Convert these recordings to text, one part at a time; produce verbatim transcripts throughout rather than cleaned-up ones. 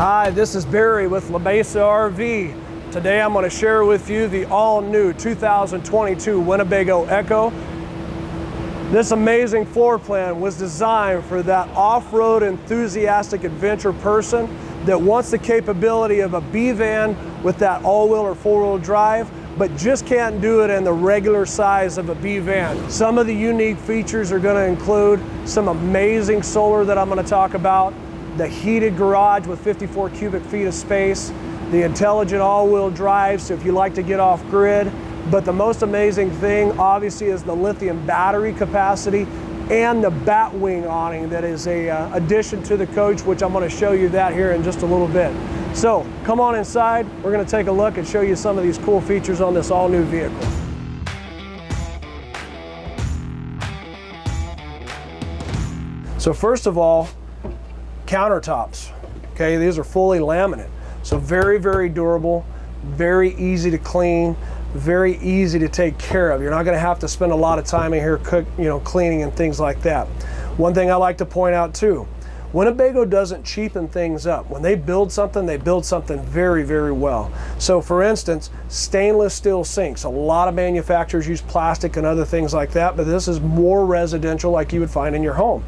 Hi, this is Barry with La Mesa R V. Today I'm going to share with you the all-new two thousand twenty-two Winnebago Ekko. This amazing floor plan was designed for that off-road enthusiastic adventure person that wants the capability of a B-van with that all-wheel or four-wheel drive, but just can't do it in the regular size of a B-van. Some of the unique features are going to include some amazing solar that I'm going to talk about, the heated garage with fifty-four cubic feet of space, the intelligent all-wheel drive, so if you like to get off grid. But the most amazing thing, obviously, is the lithium battery capacity and the bat wing awning that is a uh, addition to the coach, which I'm going to show you that here in just a little bit. So come on inside, we're going to take a look and show you some of these cool features on this all-new vehicle. So first of all, countertops, okay, these are fully laminate, so very, very durable, very easy to clean, very easy to take care of. You're not going to have to spend a lot of time in here cook, you know, cleaning and things like that. One thing I like to point out too, Winnebago doesn't cheapen things up. When they build something, they build something very, very well. So for instance, stainless steel sinks. A lot of manufacturers use plastic and other things like that, but this is more residential, like you would find in your home.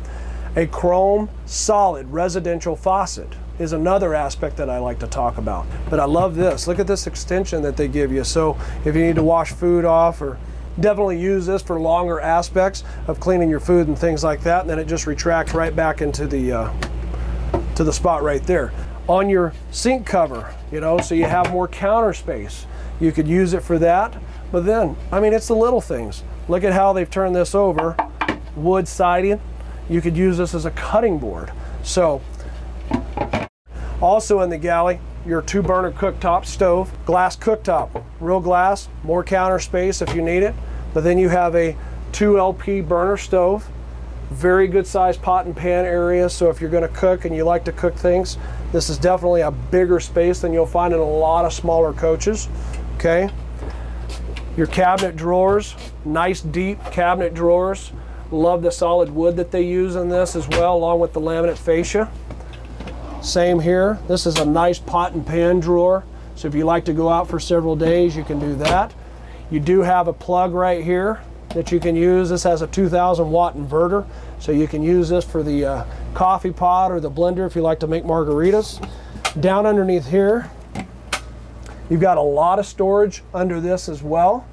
A chrome solid residential faucet is another aspect that I like to talk about. But I love this. Look at this extension that they give you. So if you need to wash food off, or definitely use this for longer aspects of cleaning your food and things like that, and then it just retracts right back into the uh, to the spot right there. On your sink cover, you know, so you have more counter space. You could use it for that. But then, I mean, it's the little things. Look at how they've turned this over. Wood siding. You could use this as a cutting board. So, also in the galley, your two burner cooktop stove, glass cooktop, real glass, more counter space if you need it. But then you have a two L P burner stove, very good sized pot and pan area. So if you're gonna cook and you like to cook things, this is definitely a bigger space than you'll find in a lot of smaller coaches, okay? Your cabinet drawers, nice deep cabinet drawers. Love the solid wood that they use in this as well, along with the laminate fascia. Same here. This is a nice pot and pan drawer. So if you like to go out for several days, you can do that. You do have a plug right here that you can use. This has a two thousand watt inverter. So you can use this for the uh, coffee pot or the blender if you like to make margaritas. Down underneath here, you've got a lot of storage under this as well.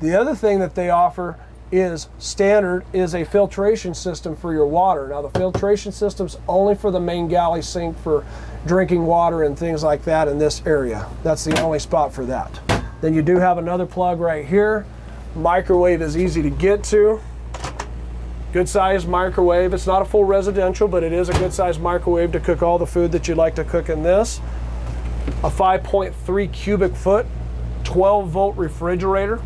The other thing that they offer is standard is a filtration system for your water. Now the filtration system's only for the main galley sink for drinking water and things like that in this area. That's the only spot for that. Then you do have another plug right here. Microwave is easy to get to. Good sized microwave. It's not a full residential, but it is a good sized microwave to cook all the food that you'd like to cook in this. A five point three cubic foot, twelve volt refrigerator.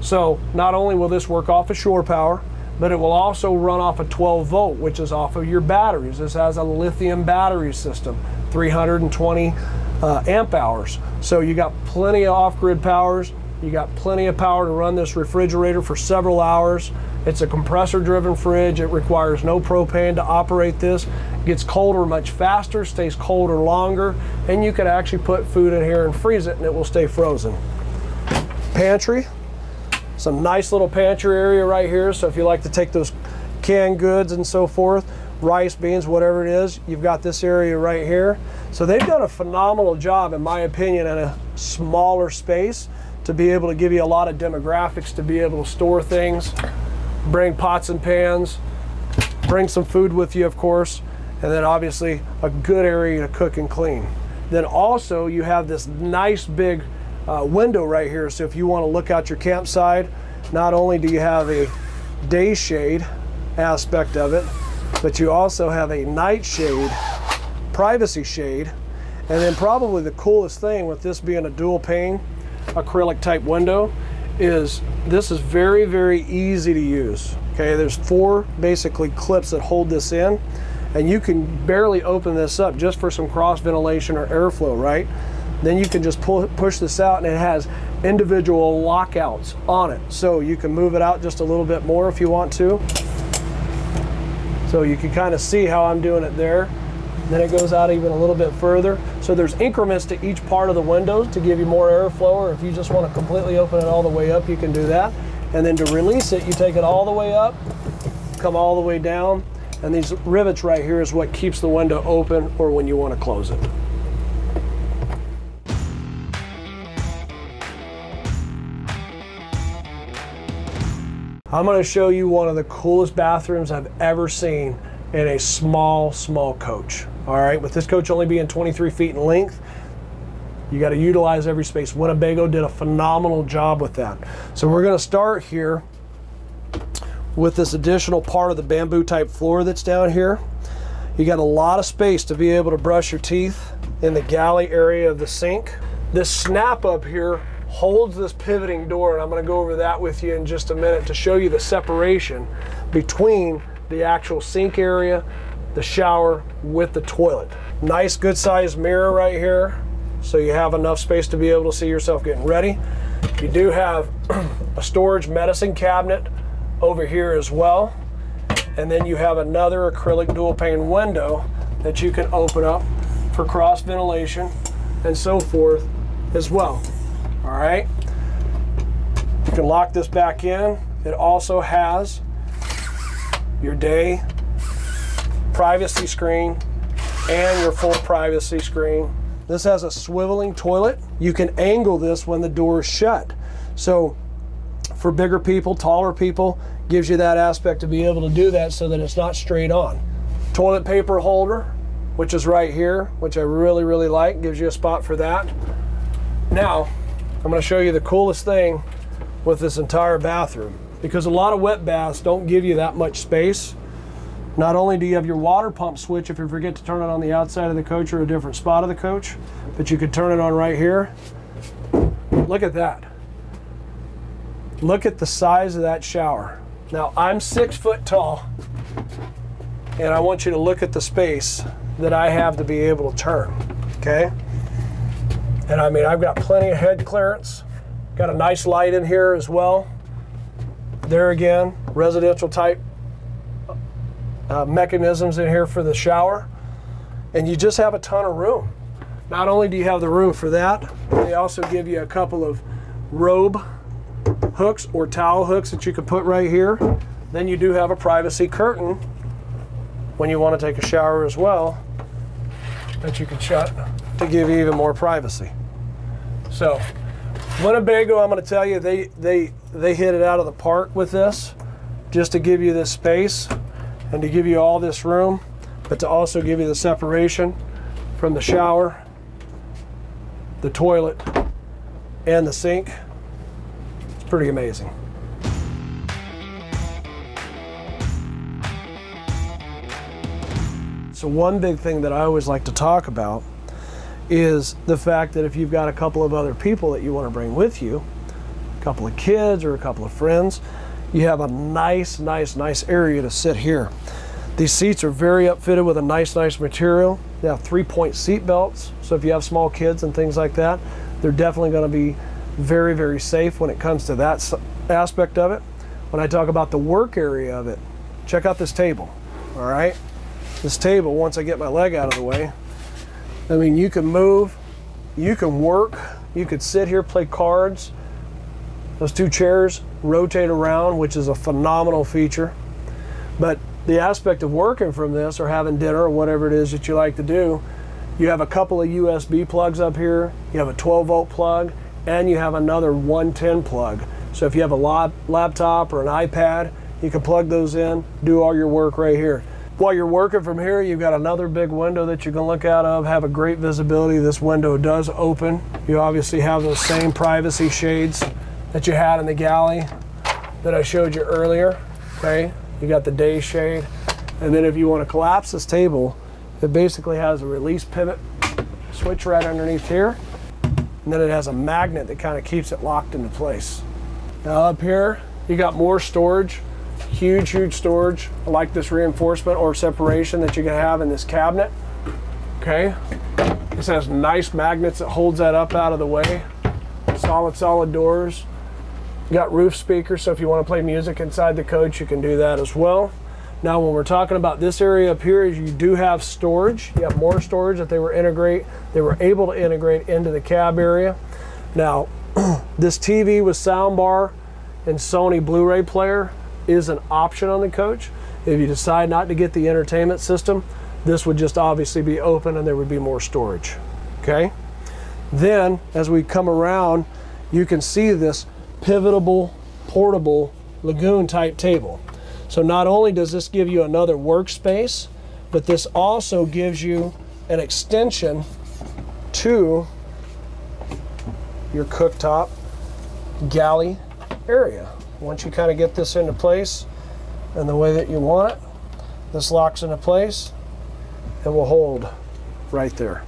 So not only will this work off of shore power, but it will also run off of twelve volt, which is off of your batteries. This has a lithium battery system, three hundred twenty uh, amp hours. So you got plenty of off-grid powers. You got plenty of power to run this refrigerator for several hours. It's a compressor-driven fridge. It requires no propane to operate this. It gets colder much faster, stays colder longer, and you can actually put food in here and freeze it and it will stay frozen. Pantry. Some nice little pantry area right here, so if you like to take those canned goods and so forth, rice, beans, whatever it is, you've got this area right here. So they've done a phenomenal job, in my opinion, in a smaller space to be able to give you a lot of demographics, to be able to store things, bring pots and pans, bring some food with you, of course, and then obviously a good area to cook and clean. Then also you have this nice big Uh, window right here, so if you want to look out your campsite, not only do you have a day shade aspect of it, but you also have a night shade, privacy shade, and then probably the coolest thing with this being a dual pane acrylic type window is this is very, very easy to use. Okay, there's four basically clips that hold this in, and you can barely open this up just for some cross ventilation or airflow, right? Then you can just pull, push this out, and it has individual lockouts on it. So you can move it out just a little bit more if you want to. So you can kind of see how I'm doing it there. Then it goes out even a little bit further. So there's increments to each part of the windows to give you more airflow, or if you just want to completely open it all the way up, you can do that. And then to release it, you take it all the way up, come all the way down, and these rivets right here is what keeps the window open or when you want to close it. I'm going to show you one of the coolest bathrooms I've ever seen in a small, small coach. All right, with this coach only being twenty-three feet in length, you got to utilize every space. Winnebago did a phenomenal job with that. So we're going to start here with this additional part of the bamboo type floor that's down here. You got a lot of space to be able to brush your teeth in the galley area of the sink. This snap up here holds this pivoting door, and I'm going to go over that with you in just a minute to show you the separation between the actual sink area, the shower, with the toilet. Nice good sized mirror right here, so you have enough space to be able to see yourself getting ready. You do have a storage medicine cabinet over here as well, and then you have another acrylic dual pane window that you can open up for cross ventilation and so forth as well. All right, you can lock this back in. It also has your day privacy screen and your full privacy screen. This has a swiveling toilet. You can angle this when the door is shut. So for bigger people, taller people, gives you that aspect to be able to do that so that it's not straight on. Toilet paper holder, which is right here, which I really, really like, gives you a spot for that. Now, I'm gonna show you the coolest thing with this entire bathroom, because a lot of wet baths don't give you that much space. Not only do you have your water pump switch if you forget to turn it on the outside of the coach or a different spot of the coach, but you could turn it on right here. Look at that. Look at the size of that shower. Now, I'm six foot tall, and I want you to look at the space that I have to be able to turn, okay? And I mean, I've got plenty of head clearance. Got a nice light in here as well. There again, residential type uh, mechanisms in here for the shower, and you just have a ton of room. Not only do you have the room for that, they also give you a couple of robe hooks or towel hooks that you can put right here. Then you do have a privacy curtain when you want to take a shower as well that you can shut to give you even more privacy. So Winnebago, I'm going to tell you, they they they hit it out of the park with this, just to give you this space and to give you all this room, but to also give you the separation from the shower, the toilet, and the sink. It's pretty amazing. So one big thing that I always like to talk about is the fact that if you've got a couple of other people that you want to bring with you, a couple of kids or a couple of friends, you have a nice, nice, nice area to sit here. These seats are very upfitted with a nice, nice material. They have three-point seat belts, so if you have small kids and things like that, they're definitely going to be very, very safe when it comes to that aspect of it. When I talk about the work area of it, check out this table, all right? This table, once I get my leg out of the way, I mean, you can move, you can work, you could sit here, play cards. Those two chairs rotate around, which is a phenomenal feature. But the aspect of working from this, or having dinner, or whatever it is that you like to do, you have a couple of U S B plugs up here, you have a twelve volt plug, and you have another one ten plug. So if you have a laptop or an iPad, you can plug those in, do all your work right here. While you're working from here, you've got another big window that you can look out of, have a great visibility. This window does open. You obviously have those same privacy shades that you had in the galley that I showed you earlier, okay? You got the day shade. And then if you want to collapse this table, it basically has a release pivot switch right underneath here. And then it has a magnet that kind of keeps it locked into place. Now up here, you got more storage. Huge, huge storage. I like this reinforcement or separation that you can have in this cabinet. Okay, this has nice magnets that holds that up out of the way. Solid, solid doors. You got roof speakers, so if you want to play music inside the coach, you can do that as well. Now, when we're talking about this area up here, is you do have storage. You have more storage that they were integrate. They were able to integrate into the cab area. Now, this T V with soundbar and Sony Blu-ray player is an option on the coach. If you decide not to get the entertainment system, this would just obviously be open and there would be more storage. Okay? Then, as we come around, you can see this pivotable, portable, lagoon-type table. So not only does this give you another workspace, but this also gives you an extension to your cooktop galley area. Once you kind of get this into place and the way that you want it, this locks into place and will hold right there.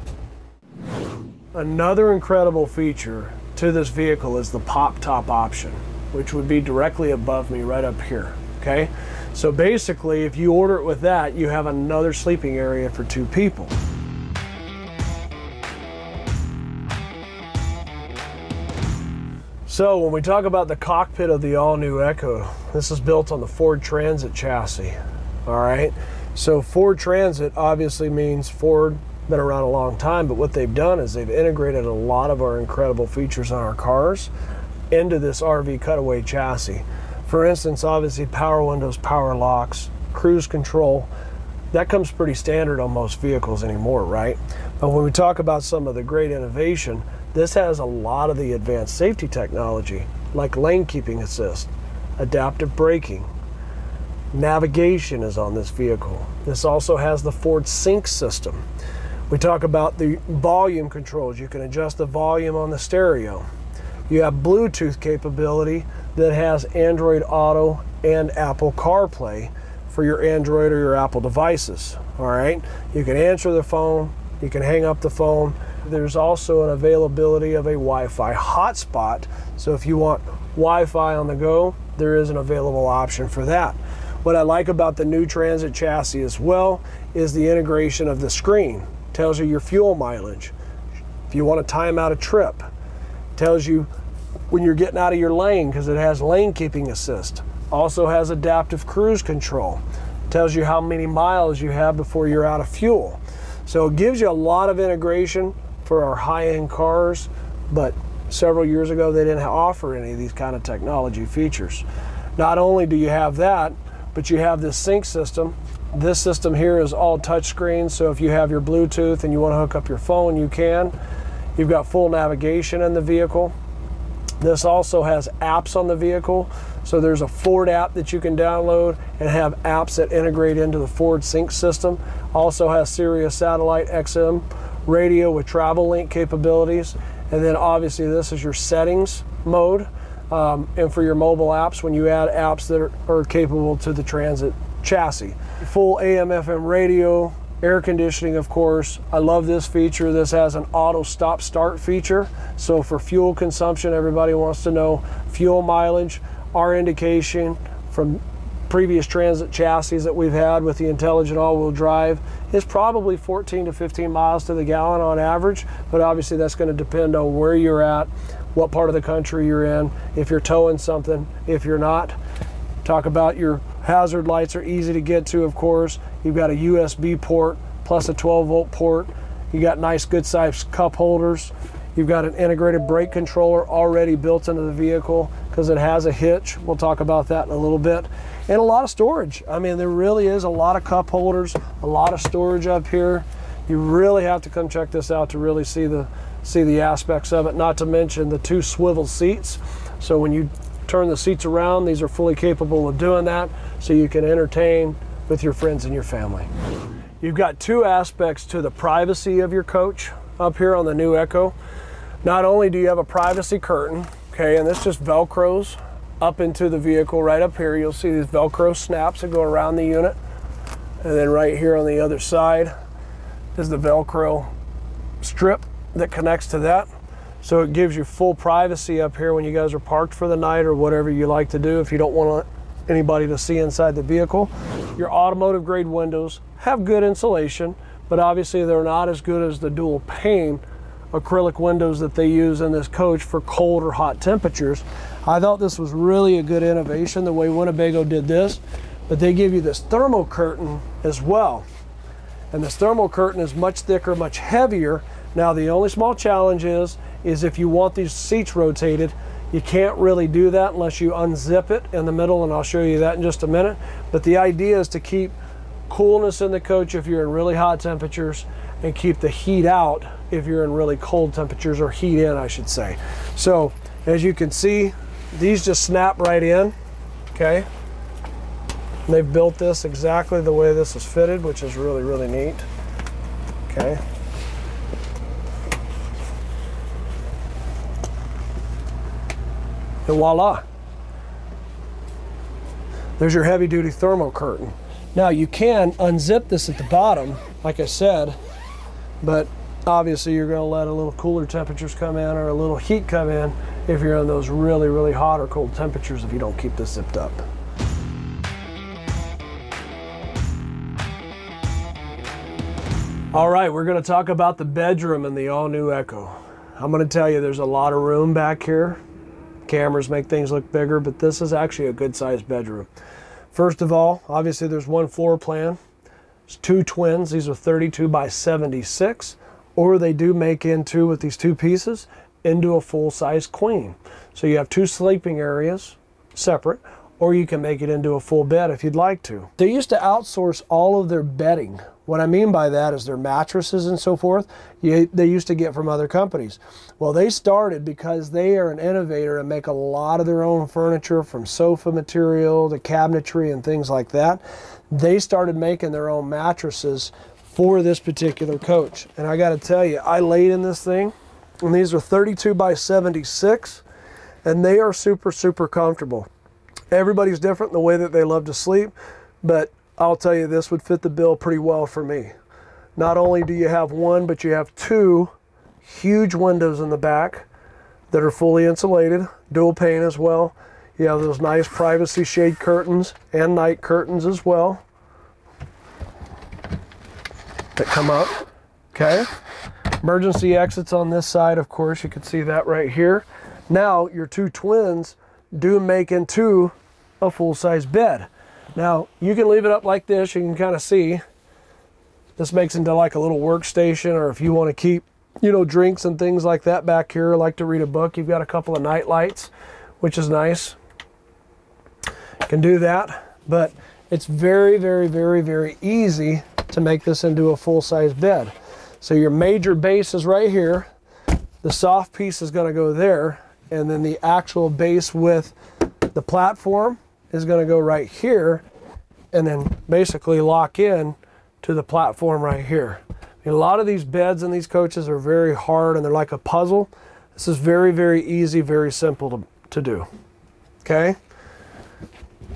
Another incredible feature to this vehicle is the pop top option, which would be directly above me right up here, okay? So basically, if you order it with that, you have another sleeping area for two people. So when we talk about the cockpit of the all-new Ekko, this is built on the Ford Transit chassis, all right? So Ford Transit obviously means Ford, been around a long time, but what they've done is they've integrated a lot of our incredible features on our cars into this R V cutaway chassis. For instance, obviously power windows, power locks, cruise control, that comes pretty standard on most vehicles anymore, right? But when we talk about some of the great innovation, this has a lot of the advanced safety technology, like lane keeping assist, adaptive braking, navigation is on this vehicle. This also has the Ford Sync system. We talk about the volume controls. You can adjust the volume on the stereo. You have Bluetooth capability that has Android Auto and Apple CarPlay for your Android or your Apple devices, all right? You can answer the phone, you can hang up the phone. There's also an availability of a Wi-Fi hotspot. So if you want Wi-Fi on the go, there is an available option for that. What I like about the new Transit chassis as well is the integration of the screen. Tells you your fuel mileage. If you want to time out a trip, tells you when you're getting out of your lane because it has lane keeping assist. Also has adaptive cruise control. Tells you how many miles you have before you're out of fuel. So it gives you a lot of integration for our high-end cars, but several years ago they didn't offer any of these kind of technology features. Not only do you have that, but you have this sync system. This system here is all touchscreen, so if you have your Bluetooth and you want to hook up your phone, you can. You've got full navigation in the vehicle. This also has apps on the vehicle. So there's a Ford app that you can download and have apps that integrate into the Ford Sync system. Also has Sirius Satellite X M radio with travel link capabilities. And then obviously this is your settings mode. Um, and for your mobile apps, when you add apps that are, are capable to the Transit chassis. Full A M F M radio, air conditioning, of course. I love this feature. This has an auto stop start feature. So for fuel consumption, everybody wants to know fuel mileage. Our indication from previous Transit chassis that we've had with the intelligent all-wheel drive is probably fourteen to fifteen miles to the gallon on average, but obviously that's going to depend on where you're at, what part of the country you're in, if you're towing something, if you're not. Talk about your hazard lights are easy to get to, of course. You've got a U S B port plus a twelve volt port. You got nice good sized cup holders. You've got an integrated brake controller already built into the vehicle because it has a hitch. We'll talk about that in a little bit. And a lot of storage. I mean, there really is a lot of cup holders, a lot of storage up here. You really have to come check this out to really see the see the aspects of it, not to mention the two swivel seats. So when you turn the seats around, these are fully capable of doing that, so you can entertain with your friends and your family. You've got two aspects to the privacy of your coach up here on the new Ekko. Not only do you have a privacy curtain, okay, and this just velcros up into the vehicle right up here. You'll see these velcro snaps that go around the unit, and then right here on the other side is the velcro strip that connects to that. So it gives you full privacy up here when you guys are parked for the night or whatever you like to do if you don't want anybody to see inside the vehicle. Your automotive grade windows have good insulation, but obviously they're not as good as the dual pane acrylic windows that they use in this coach for cold or hot temperatures. I thought this was really a good innovation, the way Winnebago did this. but they give you this thermal curtain as well. And this thermal curtain is much thicker, much heavier. Now the only small challenge is, is if you want these seats rotated, you can't really do that unless you unzip it in the middle, and I'll show you that in just a minute. But the idea is to keep coolness in the coach if you're in really hot temperatures, and keep the heat out if you're in really cold temperatures, or heat in, I should say. So as you can see, these just snap right in, okay? And they've built this exactly the way this is fitted, which is really, really neat, okay? And voila. There's your heavy duty thermal curtain. Now you can unzip this at the bottom, like I said, but obviously you're gonna let a little cooler temperatures come in, or a little heat come in, if you're in those really, really hot or cold temperatures if you don't keep this zipped up. All right, we're gonna talk about the bedroom in the all new Ekko. I'm gonna tell you, there's a lot of room back here. Cameras make things look bigger, but this is actually a good sized bedroom. First of all, obviously there's one floor plan. It's two twins. These are thirty-two by seventy-six, or they do make into, with these two pieces, into a full-size queen. So you have two sleeping areas separate, or you can make it into a full bed if you'd like to. They used to outsource all of their bedding. What I mean by that is their mattresses and so forth, you, they used to get from other companies. Well, they started because they are an innovator and make a lot of their own furniture, from sofa material to cabinetry and things like that. They started making their own mattresses for this particular coach. And I gotta tell you, I laid in this thing, and these are thirty-two by seventy-six, and they are super, super comfortable. Everybody's different in the way that they love to sleep, but I'll tell you, this would fit the bill pretty well for me. Not only do you have one, but you have two huge windows in the back that are fully insulated, dual pane as well. You have those nice privacy shade curtains and night curtains as well that come up, okay? Emergency exits on this side, of course, you can see that right here. Now, your two twins do make into a full-size bed. Now you can leave it up like this. You can kind of see this makes into like a little workstation, or if you want to keep, you know, drinks and things like that back here, like to read a book. You've got a couple of night lights, which is nice. You can do that, but it's very, very, very, very easy to make this into a full-size bed. So your major base is right here. The soft piece is going to go there, and then the actual base with the platform is going to go right here, and then basically lock in to the platform right here. I mean, a lot of these beds in these coaches are very hard, and they're like a puzzle. This is very, very easy, very simple to, to do, okay?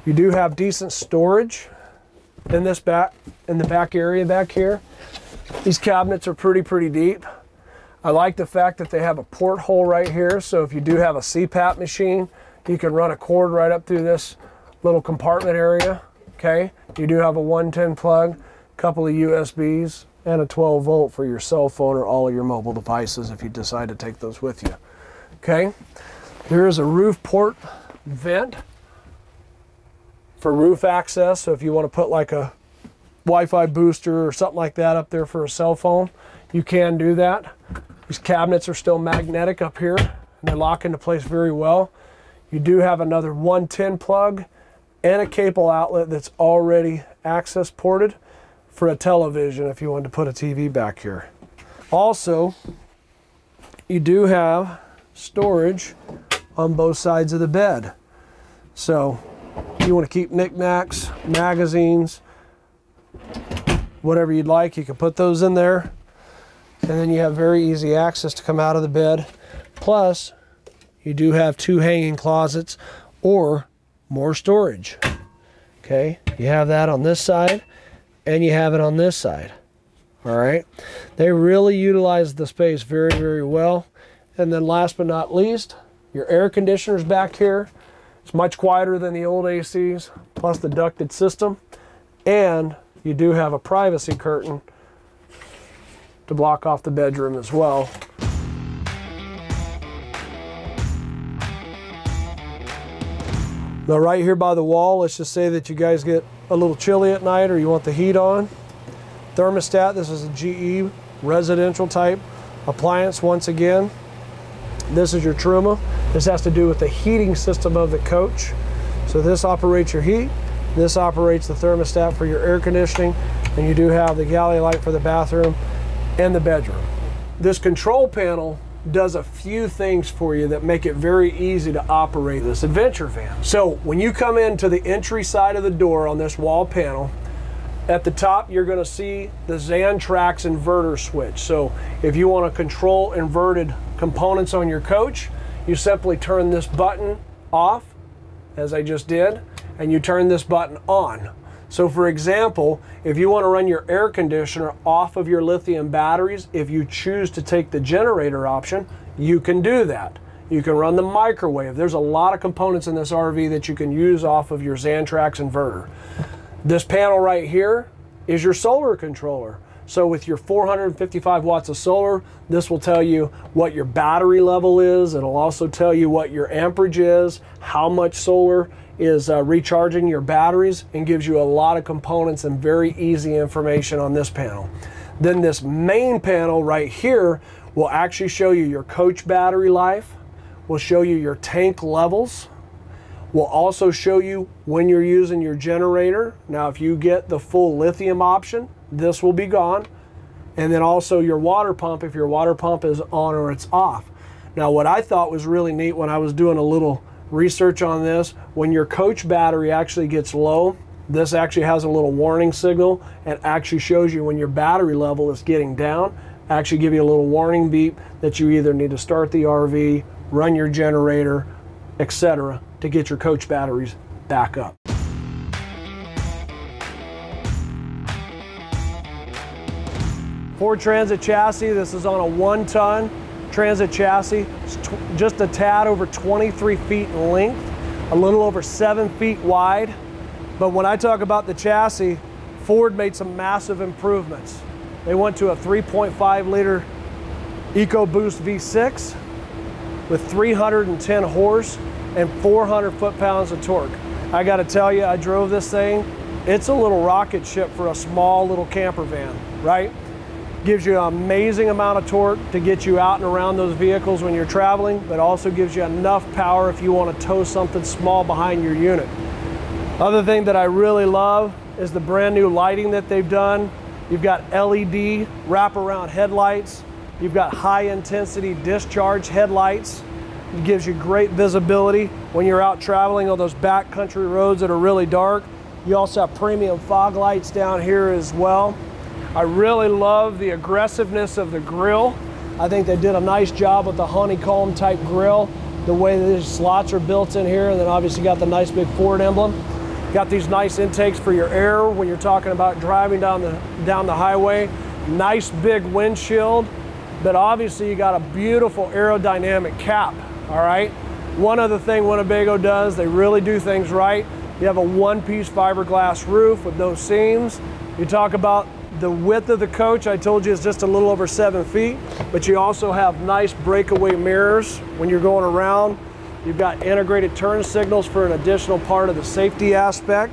You do have decent storage in this back, in the back area back here. These cabinets are pretty, pretty deep. I like the fact that they have a porthole right here, so if you do have a C PAP machine, you can run a cord right up through this little compartment area, okay? You do have a one ten plug, couple of U S Bs, and a twelve volt for your cell phone or all of your mobile devices if you decide to take those with you, okay? There is a roof port vent for roof access, so if you want to put like a Wi-Fi booster or something like that up there for a cell phone, you can do that. These cabinets are still magnetic up here, and they lock into place very well. You do have another one ten plug and a cable outlet that's already access ported for a television if you wanted to put a T V back here. Also, you do have storage on both sides of the bed. So you want to keep knickknacks, magazines, whatever you'd like, you can put those in there. And then you have very easy access to come out of the bed. Plus, you do have two hanging closets, or more storage, okay? You have that on this side, and you have it on this side, all right? They really utilize the space very, very well. And then last but not least, your air conditioner's back here. It's much quieter than the old A Cs, plus the ducted system. And you do have a privacy curtain to block off the bedroom as well. Now right here by the wall, let's just say that you guys get a little chilly at night or you want the heat on. Thermostat, this is a G E residential type appliance once again. This is your Truma. This has to do with the heating system of the coach. So this operates your heat, this operates the thermostat for your air conditioning, and you do have the galley light for the bathroom and the bedroom. This control panel does a few things for you that make it very easy to operate this adventure van. So when you come into the entry side of the door on this wall panel, at the top you're going to see the Xantrex inverter switch. So if you want to control inverted components on your coach, you simply turn this button off, as I just did, and you turn this button on. So for example, if you want to run your air conditioner off of your lithium batteries, if you choose to take the generator option, you can do that. You can run the microwave. There's a lot of components in this R V that you can use off of your Xantrex inverter. This panel right here is your solar controller. So with your four hundred fifty-five watts of solar, this will tell you what your battery level is. It'll also tell you what your amperage is, how much solar is uh, recharging your batteries, and gives you a lot of components and very easy information on this panel. Then this main panel right here will actually show you your coach battery life, will show you your tank levels, will also show you when you're using your generator. Now if you get the full lithium option, this will be gone. And then also your water pump, if your water pump is on or it's off. Now what I thought was really neat when I was doing a little research on this, when your coach battery actually gets low, this actually has a little warning signal and actually shows you when your battery level is getting down, actually give you a little warning beep that you either need to start the R V, run your generator, et cetera, to get your coach batteries back up. Ford Transit chassis, this is on a one-ton Transit chassis. It's just a tad over twenty-three feet in length, a little over seven feet wide. But when I talk about the chassis, Ford made some massive improvements. They went to a three point five liter EcoBoost V six with three hundred ten horse and four hundred foot-pounds of torque. I gotta tell you, I drove this thing. It's a little rocket ship for a small little camper van, right? Gives you an amazing amount of torque to get you out and around those vehicles when you're traveling, but also gives you enough power if you want to tow something small behind your unit. Other thing that I really love is the brand new lighting that they've done. You've got L E D wraparound headlights. You've got high intensity discharge headlights. It gives you great visibility when you're out traveling on those backcountry roads that are really dark. You also have premium fog lights down here as well. I really love the aggressiveness of the grille. I think they did a nice job with the honeycomb type grille, the way these slots are built in here, and then obviously got the nice big Ford emblem. Got these nice intakes for your air when you're talking about driving down the, down the highway. Nice big windshield, but obviously you got a beautiful aerodynamic cap, all right? One other thing Winnebago does, they really do things right. You have a one-piece fiberglass roof with no seams. You talk about the width of the coach, I told you, is just a little over seven feet, but you also have nice breakaway mirrors when you're going around. You've got integrated turn signals for an additional part of the safety aspect.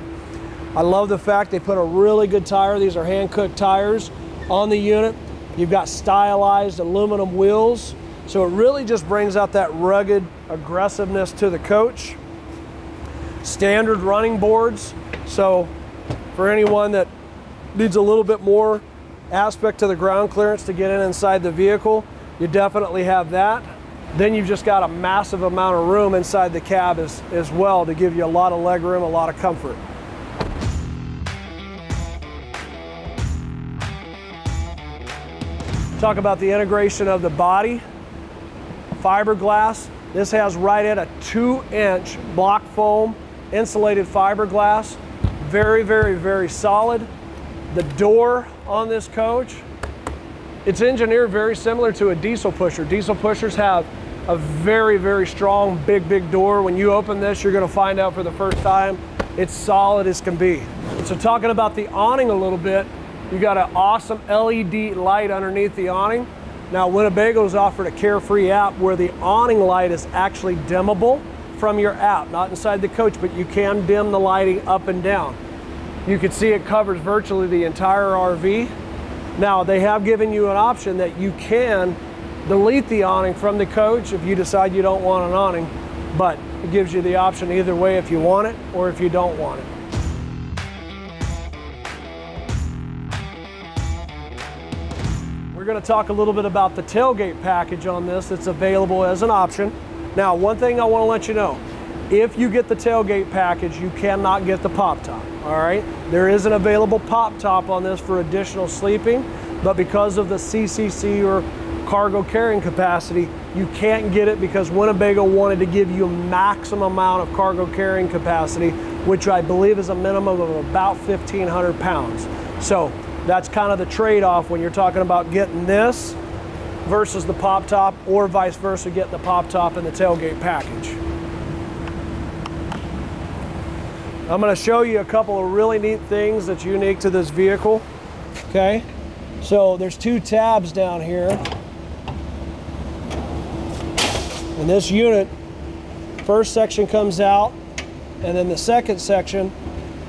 I love the fact they put a really good tire. These are Hankook tires on the unit. You've got stylized aluminum wheels. So it really just brings out that rugged aggressiveness to the coach. Standard running boards. So for anyone that needs a little bit more aspect to the ground clearance to get in inside the vehicle, you definitely have that. Then you've just got a massive amount of room inside the cab as, as well to give you a lot of leg room, a lot of comfort. Talk about the integration of the body, fiberglass. This has right at a two inch block foam insulated fiberglass. Very, very, very solid. The door on this coach, it's engineered very similar to a diesel pusher. Diesel pushers have a very, very strong, big, big door. When you open this, you're gonna find out for the first time, it's solid as can be. So talking about the awning a little bit, you got an awesome L E D light underneath the awning. Now Winnebago's offered a Carefree app where the awning light is actually dimmable from your app, not inside the coach, but you can dim the lighting up and down. You can see it covers virtually the entire R V. Now, they have given you an option that you can delete the awning from the coach if you decide you don't want an awning, but it gives you the option either way if you want it or if you don't want it. We're going to talk a little bit about the tailgate package on this that's available as an option. Now, one thing I want to let you know, if you get the tailgate package, you cannot get the pop top, all right? There is an available pop top on this for additional sleeping, but because of the C C C or cargo carrying capacity, you can't get it because Winnebago wanted to give you a maximum amount of cargo carrying capacity, which I believe is a minimum of about fifteen hundred pounds. So that's kind of the trade-off when you're talking about getting this versus the pop top, or vice versa, getting the pop top and the tailgate package. I'm going to show you a couple of really neat things that's unique to this vehicle. Okay, so there's two tabs down here. And this unit, first section comes out, and then the second section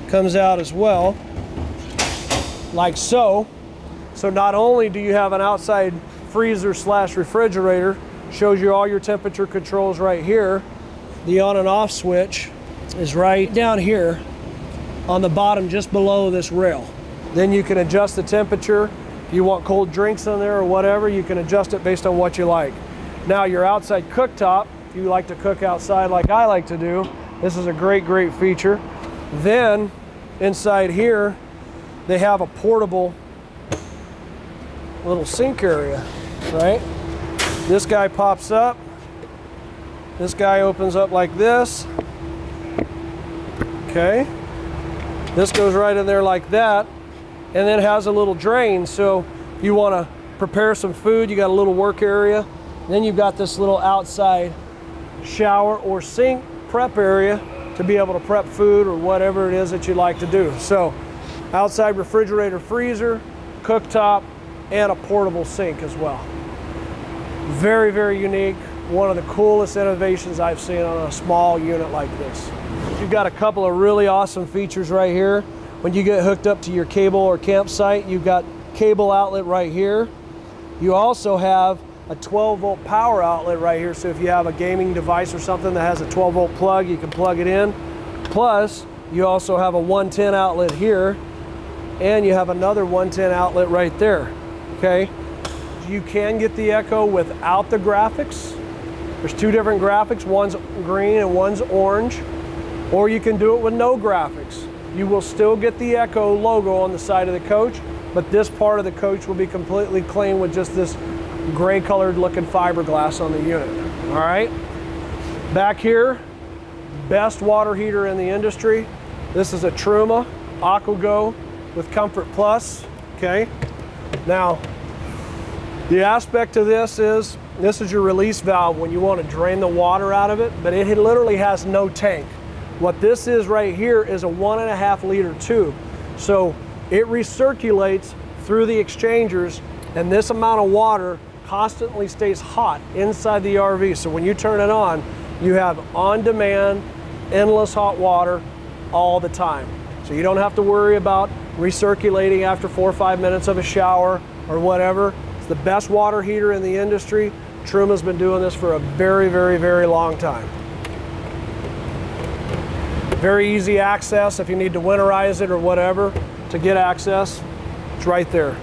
comes out as well, like so. So not only do you have an outside freezer slash refrigerator, shows you all your temperature controls right here. The on and off switch is right down here on the bottom, just below this rail. Then you can adjust the temperature. If you want cold drinks in there or whatever, you can adjust it based on what you like. Now, your outside cooktop, if you like to cook outside like I like to do, this is a great, great feature. Then inside here, they have a portable little sink area, right? This guy pops up. This guy opens up like this. Okay. This goes right in there like that, and then has a little drain. So if you want to prepare some food, you got a little work area. Then you've got this little outside shower or sink prep area to be able to prep food or whatever it is that you like to do. So outside refrigerator, freezer, cooktop, and a portable sink as well. Very, very unique. One of the coolest innovations I've seen on a small unit like this. You've got a couple of really awesome features right here. When you get hooked up to your cable or campsite, you've got cable outlet right here. You also have a twelve volt power outlet right here, so if you have a gaming device or something that has a twelve volt plug, you can plug it in. Plus, you also have a one ten outlet here, and you have another one ten outlet right there, okay? You can get the Ekko without the graphics. There's two different graphics, one's green and one's orange, or you can do it with no graphics. You will still get the Ekko logo on the side of the coach, but this part of the coach will be completely clean with just this gray colored looking fiberglass on the unit. All right, back here, best water heater in the industry. This is a Truma AquaGo with Comfort Plus. Okay, now the aspect of this is this is your release valve when you want to drain the water out of it, but it literally has no tank. What this is right here is a one and a half liter tube, so it recirculates through the exchangers, and this amount of water constantly stays hot inside the R V. So when you turn it on, you have on-demand, endless hot water all the time. So you don't have to worry about recirculating after four or five minutes of a shower or whatever. It's the best water heater in the industry. Truma's been doing this for a very, very, very long time. Very easy access if you need to winterize it or whatever to get access. It's right there.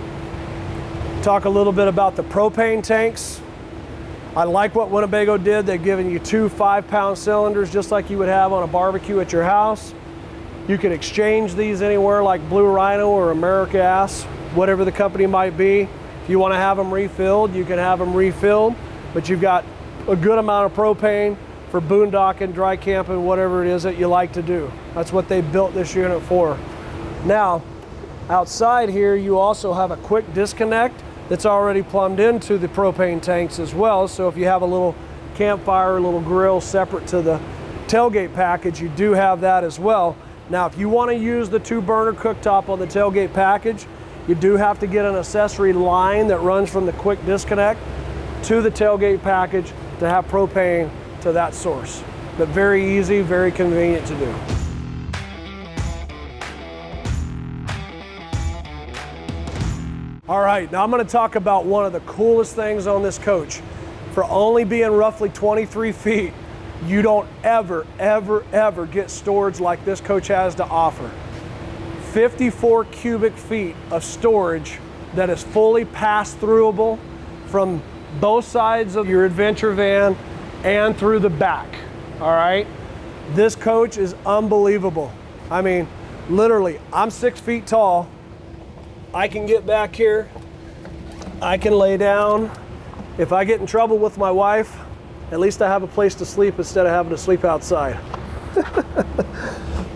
Talk a little bit about the propane tanks. I like what Winnebago did. They've given you two five pound cylinders just like you would have on a barbecue at your house. You can exchange these anywhere like Blue Rhino or America Ass, whatever the company might be. If you want to have them refilled, you can have them refilled, but you've got a good amount of propane for boondocking, dry camping, whatever it is that you like to do. That's what they built this unit for. Now, outside here, you also have a quick disconnect that's already plumbed into the propane tanks as well. So if you have a little campfire, a little grill separate to the tailgate package, you do have that as well. Now, if you want to use the two burner cooktop on the tailgate package, you do have to get an accessory line that runs from the quick disconnect to the tailgate package to have propane to that source. But very easy, very convenient to do. All right, now I'm going to talk about one of the coolest things on this coach. For only being roughly twenty-three feet, you don't ever, ever, ever get storage like this coach has to offer. fifty-four cubic feet of storage that is fully pass-throughable from both sides of your adventure van and through the back, all right? This coach is unbelievable. I mean, literally, I'm six feet tall. I can get back here. I can lay down. If I get in trouble with my wife, at least I have a place to sleep instead of having to sleep outside.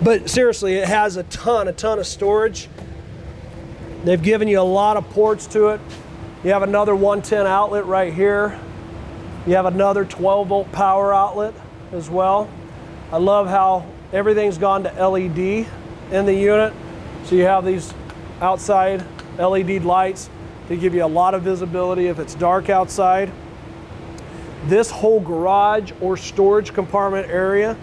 But seriously, it has a ton, a ton of storage. They've given you a lot of ports to it. You have another one ten outlet right here. You have another twelve volt power outlet as well. I love how everything's gone to L E D in the unit. So you have these outside L E D lights. They give you a lot of visibility if it's dark outside. This whole garage or storage compartment area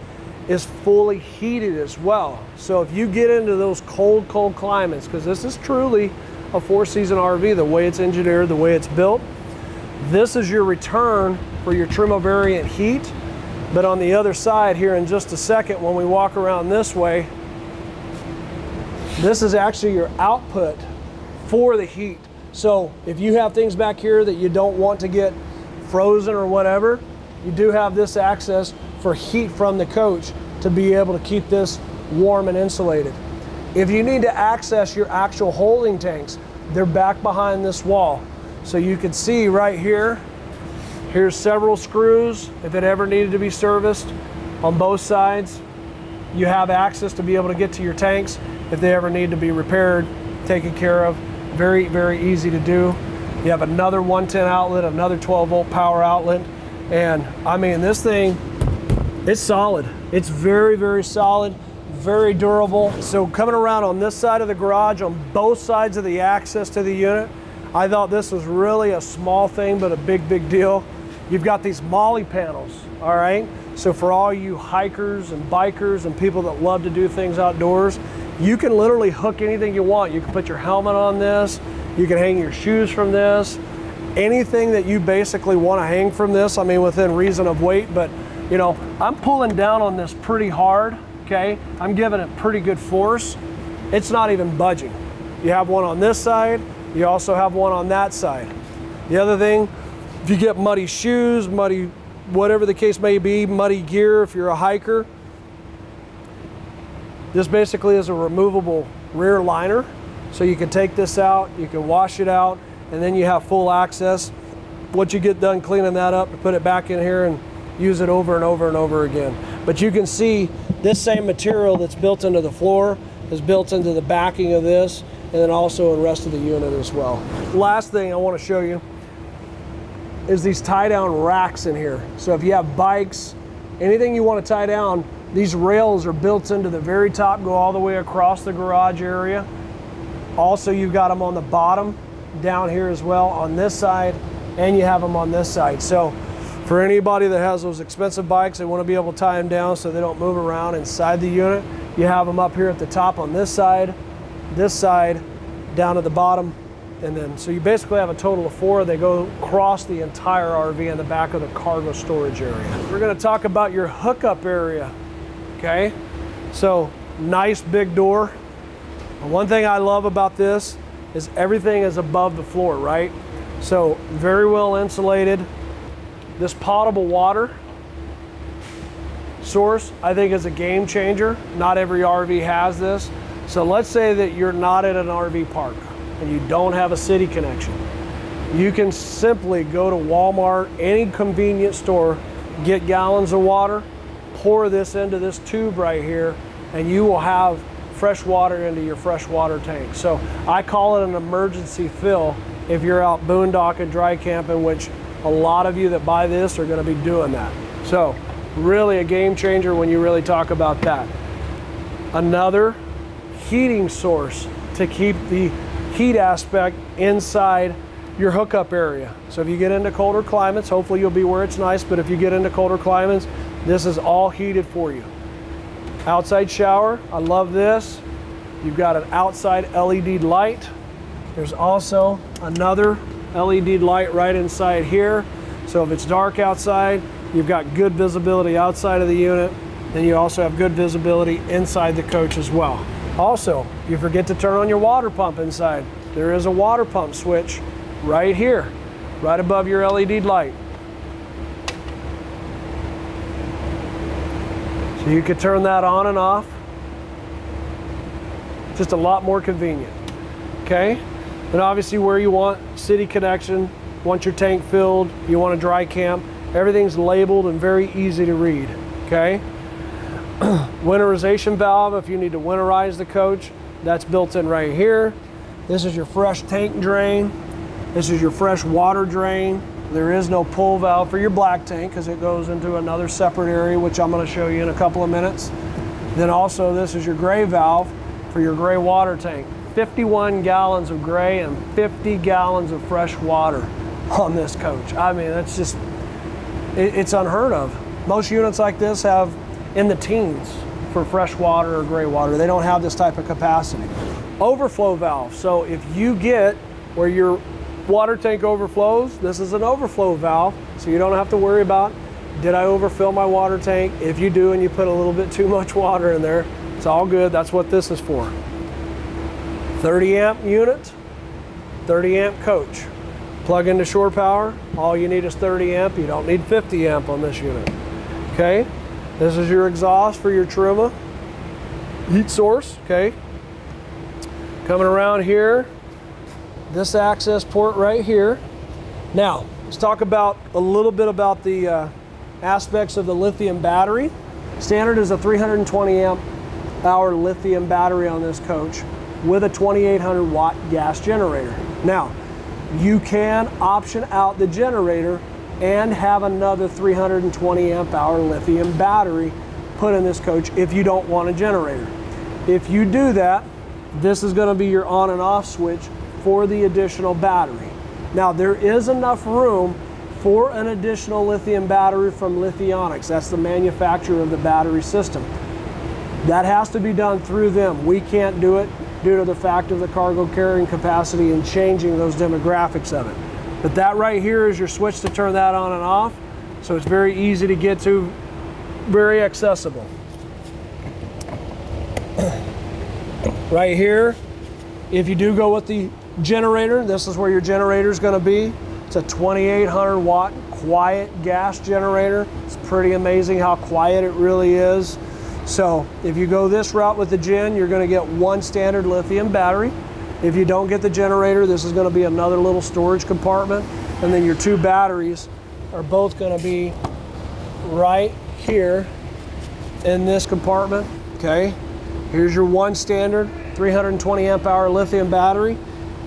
is fully heated as well. So if you get into those cold, cold climates, because this is truly a four-season R V, the way it's engineered, the way it's built, this is your return for your Truma variant heat. But on the other side here in just a second, when we walk around this way, this is actually your output for the heat. So if you have things back here that you don't want to get frozen or whatever, you do have this access for heat from the coach to be able to keep this warm and insulated. If you need to access your actual holding tanks, they're back behind this wall. So you can see right here, here's several screws. If it ever needed to be serviced on both sides, you have access to be able to get to your tanks if they ever need to be repaired, taken care of. Very, very easy to do. You have another one ten outlet, another twelve volt power outlet. And I mean, this thing, it's solid. It's very, very solid, very durable. So coming around on this side of the garage, on both sides of the access to the unit, I thought this was really a small thing, but a big, big deal. You've got these MOLLE panels, all right? So for all you hikers and bikers and people that love to do things outdoors, you can literally hook anything you want. You can put your helmet on this, you can hang your shoes from this, anything that you basically want to hang from this, I mean, within reason of weight, but you know, I'm pulling down on this pretty hard, okay? I'm giving it pretty good force. It's not even budging. You have one on this side, you also have one on that side. The other thing, if you get muddy shoes, muddy, whatever the case may be, muddy gear if you're a hiker, this basically is a removable rear liner. So you can take this out, you can wash it out, and then you have full access. Once you get done cleaning that up, to put it back in here and use it over and over and over again. But you can see this same material that's built into the floor is built into the backing of this, and then also the rest of the unit as well. Last thing I want to show you is these tie down racks in here. So if you have bikes, anything you want to tie down, these rails are built into the very top, go all the way across the garage area. Also, you've got them on the bottom down here as well on this side, and you have them on this side. So for anybody that has those expensive bikes, they want to be able to tie them down so they don't move around inside the unit. You have them up here at the top on this side, this side, down at the bottom, and then, so you basically have a total of four. They go across the entire R V in the back of the cargo storage area. We're going to talk about your hookup area, okay? So, nice big door. One thing I love about this is everything is above the floor, right? So, very well insulated. This potable water source, I think, is a game changer. Not every R V has this. So let's say that you're not at an R V park and you don't have a city connection. You can simply go to Walmart, any convenience store, get gallons of water, pour this into this tube right here, and you will have fresh water into your fresh water tank. So I call it an emergency fill if you're out boondocking, dry camping, which a lot of you that buy this are gonna be doing that. So really a game changer when you really talk about that. Another heating source to keep the heat aspect inside your hookup area. So if you get into colder climates, hopefully you'll be where it's nice, but if you get into colder climates, this is all heated for you. Outside shower, I love this. You've got an outside L E D light. There's also another L E D light right inside here. So if it's dark outside, you've got good visibility outside of the unit. Then you also have good visibility inside the coach as well. Also, if you forget to turn on your water pump inside, there is a water pump switch right here, right above your L E D light. So you could turn that on and off. Just a lot more convenient, okay? And obviously where you want city connection, want your tank filled, you want a dry camp, everything's labeled and very easy to read, okay? Winterization valve, if you need to winterize the coach, that's built in right here. This is your fresh tank drain. This is your fresh water drain. There is no pull valve for your black tank because it goes into another separate area, which I'm going to show you in a couple of minutes. Then also this is your gray valve for your gray water tank. fifty-one gallons of gray and fifty gallons of fresh water on this coach. I mean, that's just, it, it's unheard of. Most units like this have in the teens for fresh water or gray water. They don't have this type of capacity. Overflow valve. So if you get where your water tank overflows, this is an overflow valve, so you don't have to worry about, did I overfill my water tank? If you do and you put a little bit too much water in there, it's all good. That's what this is for. thirty amp unit, thirty amp coach. Plug into shore power, all you need is thirty amp. You don't need fifty amp on this unit, okay? This is your exhaust for your Truma heat source, okay? Coming around here, this access port right here. Now, let's talk about a little bit about the uh, aspects of the lithium battery. Standard is a three hundred twenty amp hour lithium battery on this coach with a twenty-eight hundred watt gas generator. Now, you can option out the generator and have another three hundred twenty amp hour lithium battery put in this coach if you don't want a generator. If you do that, this is going to be your on and off switch for the additional battery. Now there is enough room for an additional lithium battery from Lithionics. That's the manufacturer of the battery system. That has to be done through them. We can't do it due to the fact of the cargo carrying capacity and changing those demographics of it. But that right here is your switch to turn that on and off. So it's very easy to get to, very accessible. Right here, if you do go with the generator, this is where your generator is going to be. It's a twenty-eight hundred watt quiet gas generator. It's pretty amazing how quiet it really is. So if you go this route with the gen, you're going to get one standard lithium battery. If you don't get the generator, this is going to be another little storage compartment, and then your two batteries are both going to be right here in this compartment, okay? Here's your one standard three hundred twenty amp hour lithium battery.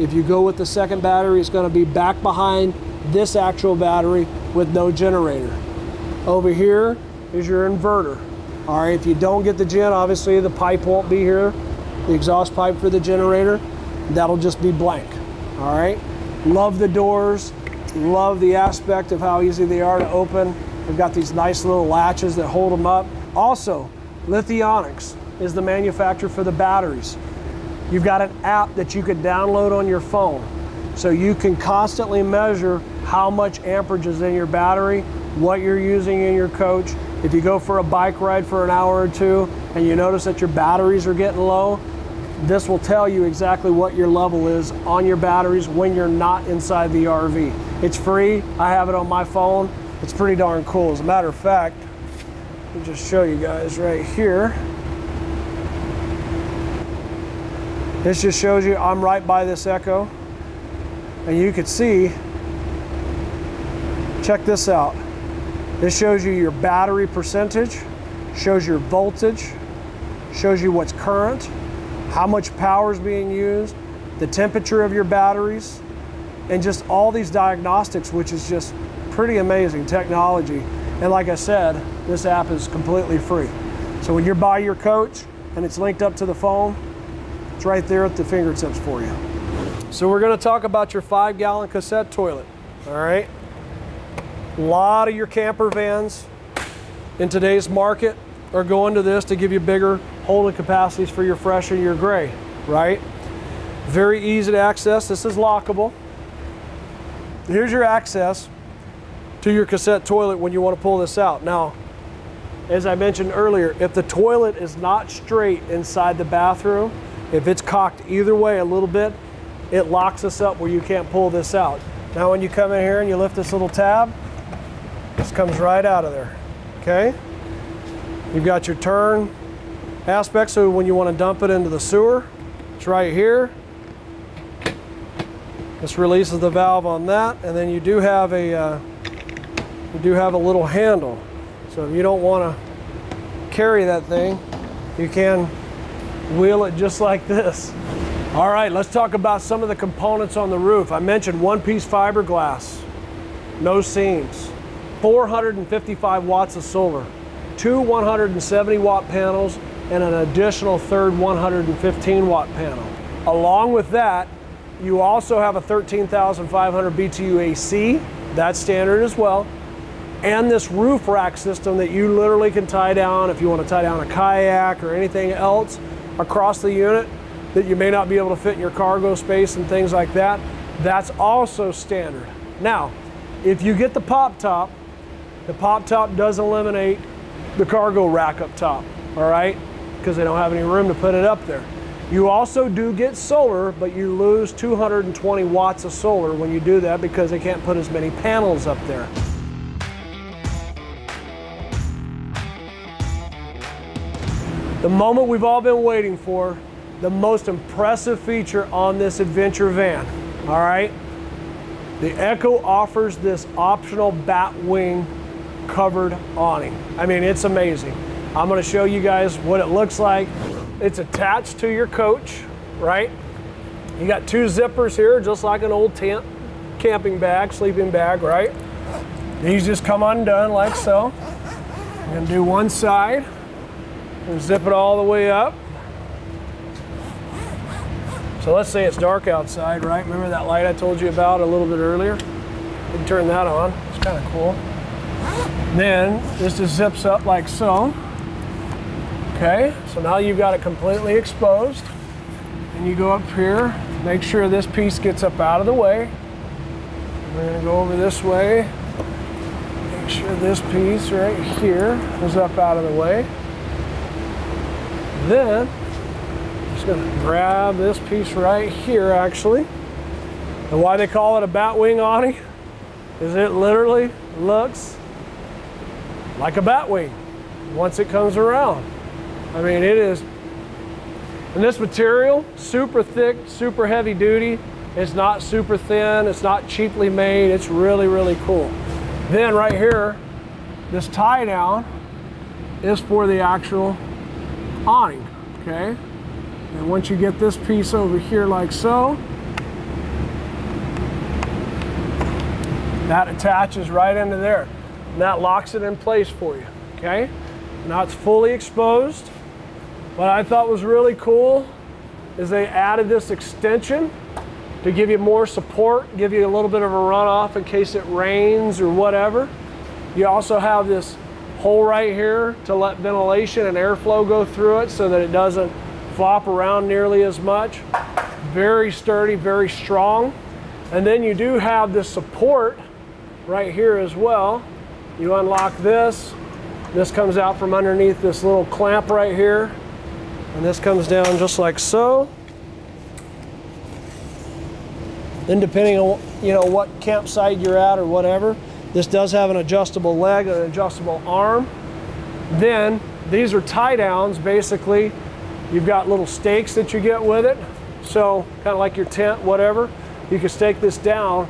If you go with the second battery, it's going to be back behind this actual battery with no generator. Over here is your inverter. All right, if you don't get the gen, obviously the pipe won't be here, the exhaust pipe for the generator. That'll just be blank, all right? Love the doors, love the aspect of how easy they are to open. They've got these nice little latches that hold them up. Also, Lithionics is the manufacturer for the batteries. You've got an app that you can download on your phone, so you can constantly measure how much amperage is in your battery, what you're using in your coach. If you go for a bike ride for an hour or two and you notice that your batteries are getting low, this will tell you exactly what your level is on your batteries when you're not inside the R V. It's free. I have it on my phone. It's pretty darn cool. As a matter of fact, let me just show you guys right here. This just shows you I'm right by this Ekko. And you can see, check this out. This shows you your battery percentage, shows your voltage, shows you what's current, how much power is being used, the temperature of your batteries, and just all these diagnostics, which is just pretty amazing technology. And like I said, this app is completely free. So when you're by your coach and it's linked up to the phone, it's right there at the fingertips for you. So we're gonna talk about your five gallon cassette toilet, all right? A lot of your camper vans in today's market are going to this to give you bigger holding capacities for your fresh and your gray, right? Very easy to access. This is lockable. Here's your access to your cassette toilet when you want to pull this out. Now, as I mentioned earlier, if the toilet is not straight inside the bathroom, if it's cocked either way a little bit, it locks this up where you can't pull this out. Now when you come in here and you lift this little tab, this comes right out of there, okay? You've got your turn aspect, so when you want to dump it into the sewer, it's right here. This releases the valve on that, and then you do have a, uh, you do have a little handle. So if you don't want to carry that thing, you can wheel it just like this. All right, let's talk about some of the components on the roof. I mentioned one-piece fiberglass, no seams, four hundred fifty-five watts of solar, two one hundred seventy watt panels, and an additional third one hundred fifteen watt panel. Along with that, you also have a thirteen thousand five hundred B T U A C, that's standard as well, and this roof rack system that you literally can tie down if you want to tie down a kayak or anything else across the unit that you may not be able to fit in your cargo space and things like that. That's also standard. Now, if you get the pop top, the pop top does eliminate the cargo rack up top, all right? Because they don't have any room to put it up there. You also do get solar, but you lose two hundred twenty watts of solar when you do that because they can't put as many panels up there. The moment we've all been waiting for, the most impressive feature on this adventure van, all right? The Ekko offers this optional bat wing covered awning. I mean, it's amazing. I'm gonna show you guys what it looks like. It's attached to your coach, right? You got two zippers here, just like an old tent, camping bag, sleeping bag, right? These just come undone like so. I'm gonna do one side and zip it all the way up. So let's say it's dark outside, right? Remember that light I told you about a little bit earlier? You can turn that on, it's kind of cool. Then this just zips up like so. Okay, so now you've got it completely exposed. And you go up here, make sure this piece gets up out of the way. We're gonna go over this way. Make sure this piece right here is up out of the way. Then, I'm just gonna grab this piece right here actually. And why they call it a bat wing awning is it literally looks like a bat wing once it comes around. I mean, it is, and this material, super thick, super heavy duty. It's not super thin, it's not cheaply made. It's really, really cool. Then right here, this tie down is for the actual awning, okay? And once you get this piece over here like so, that attaches right into there. And that locks it in place for you, okay? Now it's fully exposed. What I thought was really cool is they added this extension to give you more support, give you a little bit of a runoff in case it rains or whatever. You also have this hole right here to let ventilation and airflow go through it so that it doesn't flop around nearly as much. Very sturdy, very strong. And then you do have this support right here as well. You unlock this. This comes out from underneath this little clamp right here. And this comes down just like so. Then depending on, you know, what campsite you're at or whatever, this does have an adjustable leg and an adjustable arm. Then these are tie downs basically. You've got little stakes that you get with it. So kind of like your tent, whatever. You can stake this down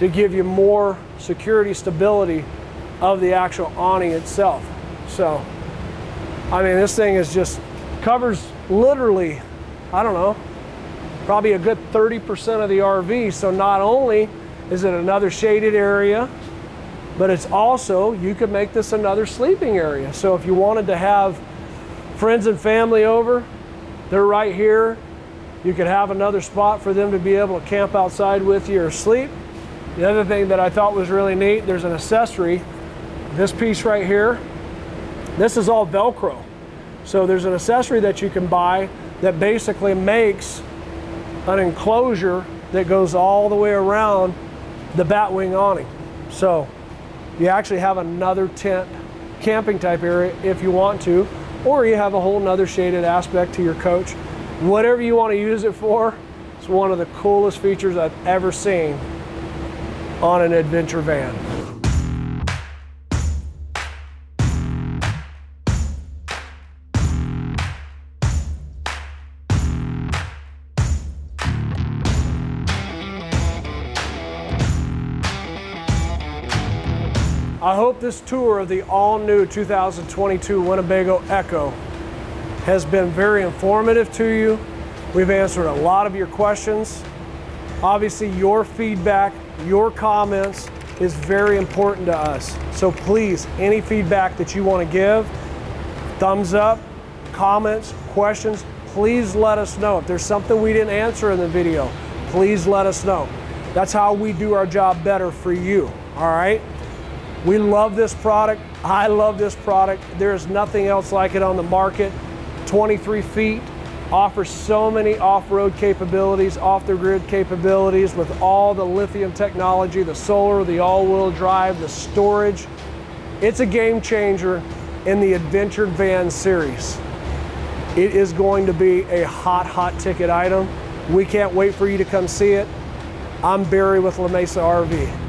to give you more security, stability of the actual awning itself. So, I mean, this thing is just, covers literally, I don't know, probably a good thirty percent of the R V. So not only is it another shaded area, but it's also, you could make this another sleeping area. So if you wanted to have friends and family over, they're right here. You could have another spot for them to be able to camp outside with you or sleep. The other thing that I thought was really neat, there's an accessory, this piece right here. This is all Velcro. So there's an accessory that you can buy that basically makes an enclosure that goes all the way around the batwing awning. So you actually have another tent camping type area if you want to, or you have a whole nother shaded aspect to your coach. Whatever you want to use it for, it's one of the coolest features I've ever seen on an adventure van. I hope this tour of the all-new two thousand twenty-two Winnebago Ekko has been very informative to you. We've answered a lot of your questions. Obviously, your feedback, your comments is very important to us. So please, any feedback that you want to give, thumbs up, comments, questions, please let us know. If there's something we didn't answer in the video, please let us know. That's how we do our job better for you, all right? We love this product. I love this product. There is nothing else like it on the market. twenty-three feet, offers so many off-road capabilities, off-the-grid capabilities with all the lithium technology, the solar, the all-wheel drive, the storage. It's a game changer in the adventure van series. It is going to be a hot, hot ticket item. We can't wait for you to come see it. I'm Barry with La Mesa R V.